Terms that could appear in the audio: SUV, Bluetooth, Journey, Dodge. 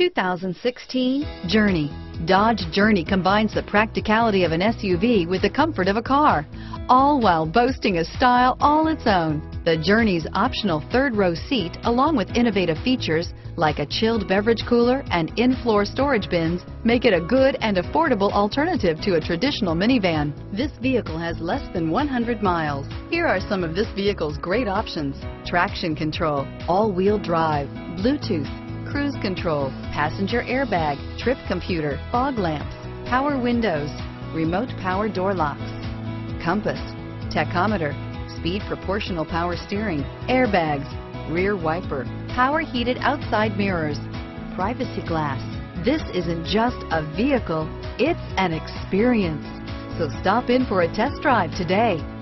2016 Journey. Dodge Journey combines the practicality of an SUV with the comfort of a car, all while boasting a style all its own. The Journey's optional third-row seat, along with innovative features like a chilled beverage cooler and in-floor storage bins, make it a good and affordable alternative to a traditional minivan. This vehicle has less than 100 miles. Here are some of this vehicle's great options: traction control, all-wheel drive, Bluetooth, cruise control, passenger airbag, trip computer, fog lamps, power windows, remote power door locks, compass, tachometer, speed proportional power steering, airbags, rear wiper, power heated outside mirrors, privacy glass. This isn't just a vehicle, it's an experience. So stop in for a test drive today.